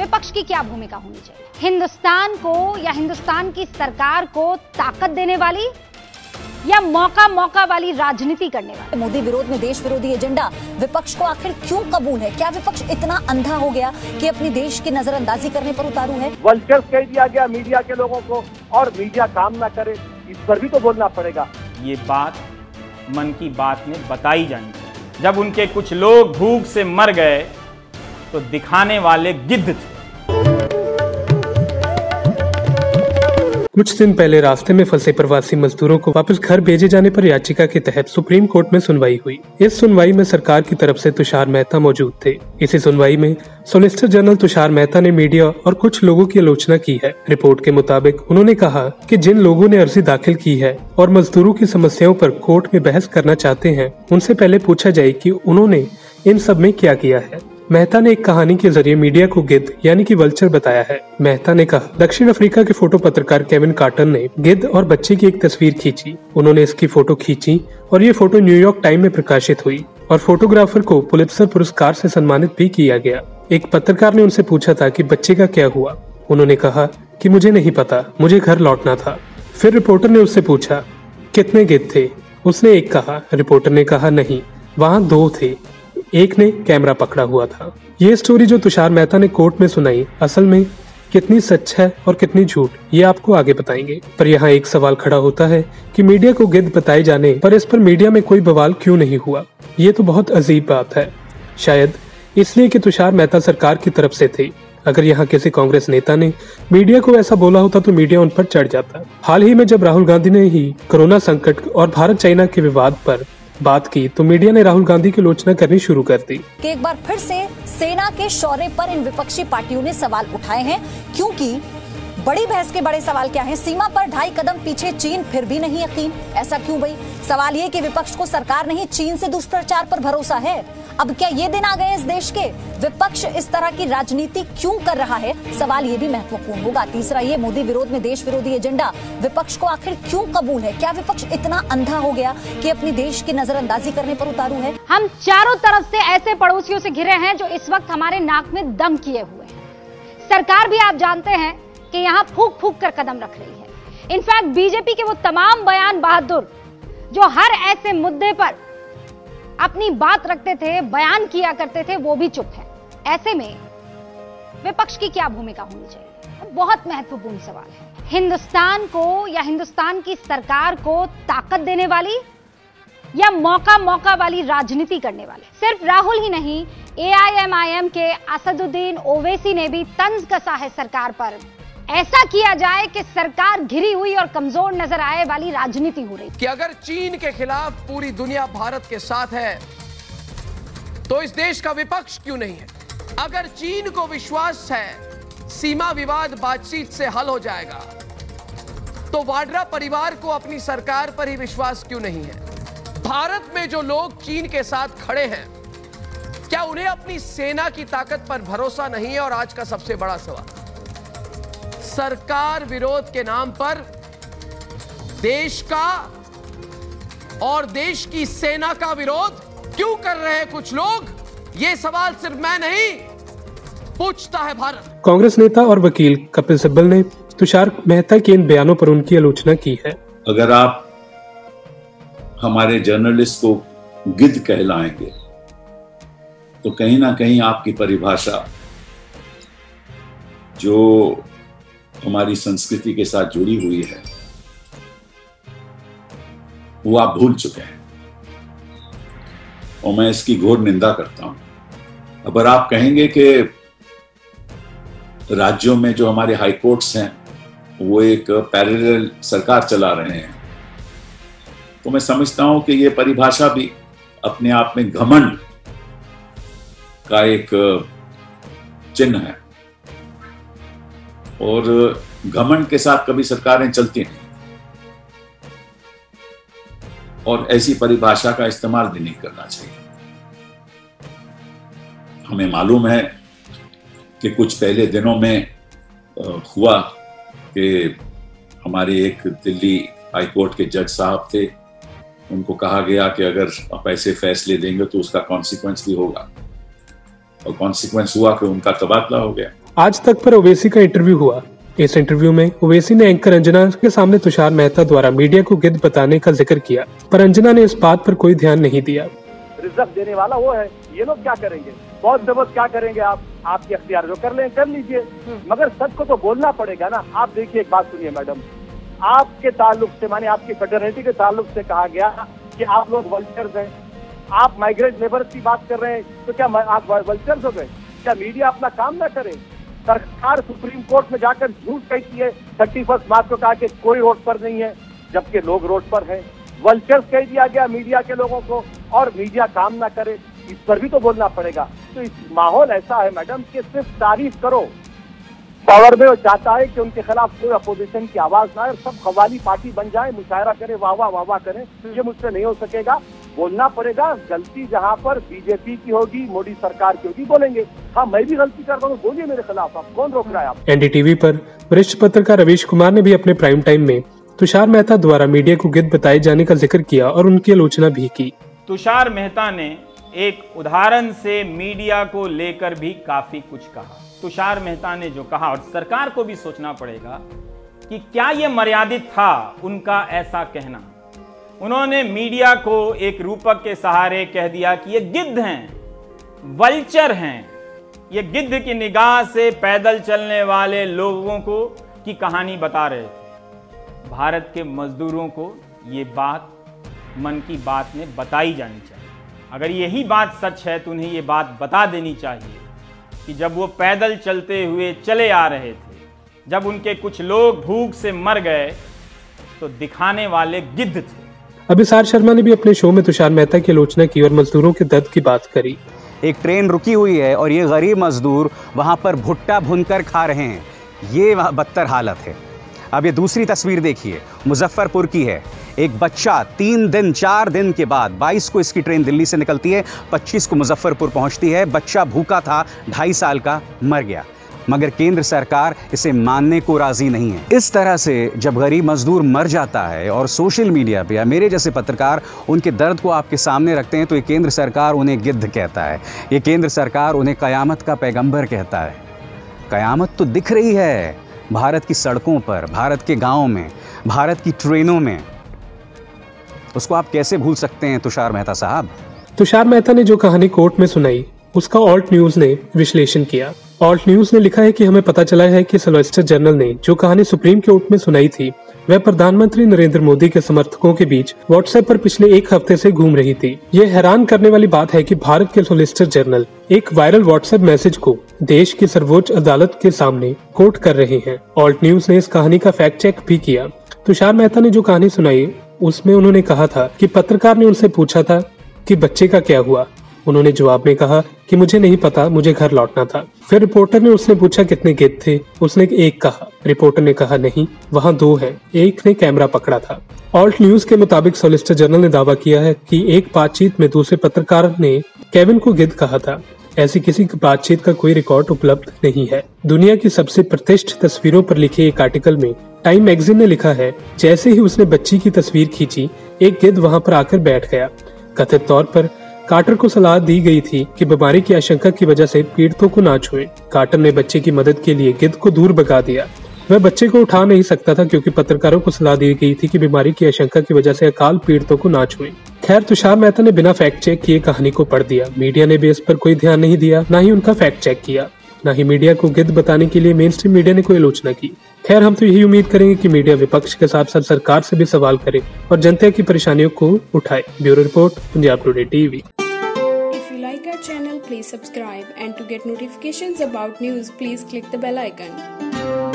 विपक्ष की क्या भूमिका होनी चाहिए? हिंदुस्तान को या हिंदुस्तान की सरकार को ताकत देने वाली या मौका वाली राजनीति करने वाली? मोदी विरोध में देश विरोधी एजेंडा विपक्ष को आखिर क्यों कबूल है? क्या विपक्ष इतना अंधा हो गया कि अपने देश की नजरअंदाजी करने पर उतारू है? वल्चर्स कह दिया गया मीडिया के लोगों को, और मीडिया काम ना करे इस पर भी तो बोलना पड़ेगा। ये बात मन की बात में बताई जानी चाहिए। जब उनके कुछ लोग भूख से मर गए तो दिखाने वाले गिद्ध थे। कुछ दिन पहले रास्ते में फंसे प्रवासी मजदूरों को वापस घर भेजे जाने पर याचिका के तहत सुप्रीम कोर्ट में सुनवाई हुई। इस सुनवाई में सरकार की तरफ से तुषार मेहता मौजूद थे। इसी सुनवाई में सोलिसिटर जनरल तुषार मेहता ने मीडिया और कुछ लोगों की आलोचना की है। रिपोर्ट के मुताबिक उन्होंने कहा कि जिन लोगों ने अर्जी दाखिल की है और मजदूरों की समस्याओं पर कोर्ट में बहस करना चाहते हैं, उनसे पहले पूछा जाए कि उन्होंने इन सब में क्या किया है। मेहता ने एक कहानी के जरिए मीडिया को गिद्ध यानी कि वल्चर बताया है। मेहता ने कहा, दक्षिण अफ्रीका के फोटो पत्रकार केविन कार्टन ने गिद्ध और बच्चे की एक तस्वीर खींची। उन्होंने इसकी फोटो खींची और ये फोटो न्यूयॉर्क टाइम में प्रकाशित हुई और फोटोग्राफर को पुलित्जर पुरस्कार से सम्मानित भी किया गया। एक पत्रकार ने उनसे पूछा था कि बच्चे का क्या हुआ। उन्होंने कहा कि मुझे नहीं पता, मुझे घर लौटना था। फिर रिपोर्टर ने उससे पूछा कितने गिद्ध थे? उसने एक कहा। रिपोर्टर ने कहा नहीं, वहाँ दो थे, एक ने कैमरा पकड़ा हुआ था। ये स्टोरी जो तुषार मेहता ने कोर्ट में सुनाई असल में कितनी सच है और कितनी झूठ, ये आपको आगे बताएंगे। पर यहाँ एक सवाल खड़ा होता है कि मीडिया को गिद्ध बताए जाने पर इस पर मीडिया में कोई बवाल क्यों नहीं हुआ? ये तो बहुत अजीब बात है। शायद इसलिए कि तुषार मेहता सरकार की तरफ से थे। अगर यहाँ किसी कांग्रेस नेता ने मीडिया को ऐसा बोला होता तो मीडिया उन पर चढ़ जाता। हाल ही में जब राहुल गांधी ने ही कोरोना संकट और भारत चाइना के विवाद पर बात की तो मीडिया ने राहुल गांधी की आलोचना करनी शुरू कर दी। एक बार फिर से सेना के शौर्य पर इन विपक्षी पार्टियों ने सवाल उठाए हैं, क्योंकि बड़ी बहस के बड़े सवाल क्या हैं? सीमा पर 2.5 कदम पीछे चीन, फिर भी नहीं यकीन, ऐसा क्यों भाई? सवाल ये कि विपक्ष को सरकार नहीं चीन से दुष्प्रचार पर भरोसा है। अब क्या ये दिन आ गए इस देश के? विपक्ष इस तरह की राजनीति क्यों कर रहा है? सवाल ये भी महत्वपूर्ण होगा। तीसरा ये, मोदी विरोध में देश विरोधी एजेंडा विपक्ष को आखिर क्यों कबूल है? क्या विपक्ष इतना अंधा हो गया कि अपने देश की नजरअंदाजी करने पर उतारू है? हम चारों तरफ से ऐसे पड़ोसियों से घिरे हैं जो इस वक्त हमारे नाक में दम किए हुए हैं। सरकार भी आप जानते हैं कि यहाँ फूक फूक कर कदम रख रही है। इनफैक्ट बीजेपी के वो तमाम बयान बहादुर जो हर ऐसे मुद्दे पर अपनी बात रखते थे, बयान किया करते थे, वो भी चुप है। ऐसे में विपक्ष की क्या भूमिका होनी चाहिए? बहुत महत्वपूर्ण सवाल है। हिंदुस्तान को या हिंदुस्तान की सरकार को ताकत देने वाली या मौका वाली राजनीति करने वाले? सिर्फ राहुल ही नहीं, AIMIM के असदुद्दीन ओवेसी ने भी तंज कसा है सरकार पर। ऐसा किया जाए कि सरकार घिरी हुई और कमजोर नजर आए वाली राजनीति हो रही। कि अगर चीन के खिलाफ पूरी दुनिया भारत के साथ है तो इस देश का विपक्ष क्यों नहीं है? अगर चीन को विश्वास है सीमा विवाद बातचीत से हल हो जाएगा तो वाड्रा परिवार को अपनी सरकार पर ही विश्वास क्यों नहीं है? भारत में जो लोग चीन के साथ खड़े हैं, क्या उन्हें अपनी सेना की ताकत पर भरोसा नहीं है? और आज का सबसे बड़ा सवाल, सरकार विरोध के नाम पर देश का और देश की सेना का विरोध क्यों कर रहे हैं कुछ लोग? ये सवाल सिर्फ मैं नहीं पूछता है भारत। कांग्रेस नेता और वकील कपिल सिब्बल ने तुषार मेहता के इन बयानों पर उनकी आलोचना की है। अगर आप हमारे जर्नलिस्ट को गिद्ध कहलाएंगे तो कहीं ना कहीं आपकी परिभाषा जो हमारी संस्कृति के साथ जुड़ी हुई है वो आप भूल चुके हैं, और मैं इसकी घोर निंदा करता हूं। अगर आप कहेंगे कि राज्यों में जो हमारे हाई कोर्ट्स हैं वो एक पैरेलल सरकार चला रहे हैं, तो मैं समझता हूं कि ये परिभाषा भी अपने आप में घमंड का एक चिन्ह है, और घमंड के साथ कभी सरकारें चलती नहीं, और ऐसी परिभाषा का इस्तेमाल भी नहीं करना चाहिए। हमें मालूम है कि कुछ पहले दिनों में हुआ कि हमारे एक दिल्ली हाईकोर्ट के जज साहब थे, उनको कहा गया कि अगर आप ऐसे फैसले देंगे तो उसका कॉन्सिक्वेंस भी होगा, और कॉन्सिक्वेंस हुआ कि उनका तबादला हो गया। आज तक पर ओवेसी का इंटरव्यू हुआ। इस इंटरव्यू में ओवेसी ने एंकर अंजना के सामने तुषार मेहता द्वारा मीडिया को गिद्ध बताने का जिक्र किया, पर अंजना ने इस बात पर कोई ध्यान नहीं दिया। रिजल्ट देने वाला वो है, ये लोग क्या करेंगे, बहुत जबरदस्त क्या करेंगे, आपके अख्तियार जो कर लें कर लीजिए, मगर सच को तो बोलना पड़ेगा ना। आप देखिए, एक बात सुनिए मैडम, आपके ताल्लुक से, माने आपकी फेडरलिटी के ताल्लुक से कहा गया कि आप लोग वल्चर्स हैं, आप माइग्रेंट लेबर की बात कर रहे हैं, तो क्या आप वल्चर्स हो गए? क्या मीडिया अपना काम ना करे? सरकार सुप्रीम कोर्ट में जाकर झूठ कहती है, 31 मार्च को कहा कि कोई रोड पर नहीं है, जबकि लोग रोड पर हैं। वल्चर्स कह दिया गया मीडिया के लोगों को, और मीडिया काम ना करे, इस पर भी तो बोलना पड़ेगा। तो इस माहौल ऐसा है मैडम कि सिर्फ तारीफ करो। पावर में वो चाहता है कि उनके खिलाफ कोई अपोजिशन की आवाज ना आए और सब खवाली पार्टी बन जाए, मुशायरा करें, वाह वाह वाह वाह करें। ये मुझसे नहीं हो सकेगा, बोलना पड़ेगा। गलती जहाँ पर बीजेपी की होगी, मोदी सरकार की होगी, बोलेंगे हाँ मैं भी गलती कर रहा हूँ, बोलिए मेरे खिलाफ, आप कौन रोक रहा है? आप एनडीटीवी पर वरिष्ठ पत्रकार रविश कुमार ने भी अपने प्राइम टाइम में तुषार मेहता द्वारा मीडिया को गिद्ध बताए जाने का जिक्र किया और उनकी आलोचना भी की। तुषार मेहता ने एक उदाहरण से मीडिया को लेकर भी काफी कुछ कहा। तुषार मेहता ने जो कहा, और सरकार को भी सोचना पड़ेगा कि क्या ये मर्यादित था उनका ऐसा कहना। उन्होंने मीडिया को एक रूपक के सहारे कह दिया कि ये गिद्ध हैं, वल्चर हैं, ये गिद्ध की निगाह से पैदल चलने वाले लोगों को की कहानी बता रहे थे। भारत के मजदूरों को ये बात मन की बात में बताई जानी चाहिए। अगर यही बात सच है तो उन्हें ये बात बता देनी चाहिए कि जब वो पैदल चलते हुए चले आ रहे थे, जब उनके कुछ लोग भूख से मर गए, तो दिखाने वाले गिद्ध थे। अभिसार शर्मा ने भी अपने शो में तुषार मेहता की आलोचना की और मजदूरों के दर्द की बात करी। एक ट्रेन रुकी हुई है और ये गरीब मजदूर वहाँ पर भुट्टा भुनकर खा रहे हैं, ये बदतर हालत है। अब ये दूसरी तस्वीर देखिए, मुजफ्फरपुर की है। एक बच्चा 3 दिन 4 दिन के बाद, 22 को इसकी ट्रेन दिल्ली से निकलती है, 25 को मुजफ्फरपुर पहुँचती है। बच्चा भूखा था, 2.5 साल का, मर गया, मगर केंद्र सरकार इसे मानने को राजी नहीं है। इस तरह से जब गरीब मजदूर मर जाता है और सोशल मीडिया पे या मेरे जैसे पत्रकार उनके दर्द को आपके सामने रखते हैं, तो ये केंद्र सरकार उन्हें गिद्ध कहता है, ये केंद्र सरकार उन्हें कयामत का पैगंबर कहता है। कयामत तो दिख रही है भारत की सड़कों पर, भारत के गाँव में, भारत की ट्रेनों में। उसको आप कैसे भूल सकते हैं तुषार मेहता साहब? तुषार मेहता ने जो कहानी कोर्ट में सुनाई, उसका ऑल्ट न्यूज ने विश्लेषण किया। ऑल्ट न्यूज ने लिखा है कि हमें पता चला है कि सॉलिसिटर जनरल ने जो कहानी सुप्रीम कोर्ट में सुनाई थी, वह प्रधानमंत्री नरेंद्र मोदी के समर्थकों के बीच व्हाट्सएप पर पिछले 1 हफ्ते से घूम रही थी। ये हैरान करने वाली बात है कि भारत के सॉलिसिटर जनरल एक वायरल व्हाट्सएप मैसेज को देश की सर्वोच्च अदालत के सामने कोर्ट कर रहे हैं। ऑल्ट न्यूज ने इस कहानी का फैक्ट चेक भी किया। तुषार मेहता ने जो कहानी सुनाई, उसमें उन्होंने कहा था कि पत्रकार ने उनसे पूछा था कि बच्चे का क्या हुआ। उन्होंने जवाब में कहा कि मुझे नहीं पता, मुझे घर लौटना था। फिर रिपोर्टर ने उसने पूछा कितने गिद्ध थे, उसने 1 कहा। रिपोर्टर ने कहा नहीं, वहाँ 2 हैं, 1 ने कैमरा पकड़ा था। ऑल्ट न्यूज के मुताबिक सॉलिसिटर जनरल ने दावा किया है कि एक बातचीत में दूसरे पत्रकार ने केविन को गिद्ध कहा था। ऐसी किसी बातचीत का कोई रिकॉर्ड उपलब्ध नहीं है। दुनिया की सबसे प्रतिष्ठित तस्वीरों पर लिखे एक आर्टिकल में टाइम मैगजीन ने लिखा है, जैसे ही उसने बच्ची की तस्वीर खींची, एक गिद्ध वहाँ पर आकर बैठ गया। कथित तौर पर कार्टर को सलाह दी गई थी कि बीमारी की आशंका की वजह से पीड़ितों को ना छुए। कार्टर ने बच्चे की मदद के लिए गिद्ध को दूर भगा दिया। वह बच्चे को उठा नहीं सकता था क्योंकि पत्रकारों को सलाह दी गई थी कि बीमारी की आशंका की वजह से अकाल पीड़ितों को ना छुए। खैर, तुषार मेहता ने बिना फैक्ट चेक किए कहानी को पढ़ दिया। मीडिया ने भी इस पर कोई ध्यान नहीं दिया, न ही उनका फैक्ट चेक किया, न ही मीडिया को गिद्ध बताने के लिए मेन स्ट्रीम मीडिया ने कोई आलोचना की। खैर, हम तो यही उम्मीद करेंगे कि मीडिया विपक्ष के साथ साथ सरकार से भी सवाल करे और जनता की परेशानियों को उठाए। Bureau report, Punjab today TV. If you like our channel, please subscribe and to get notifications about news, please click the bell icon.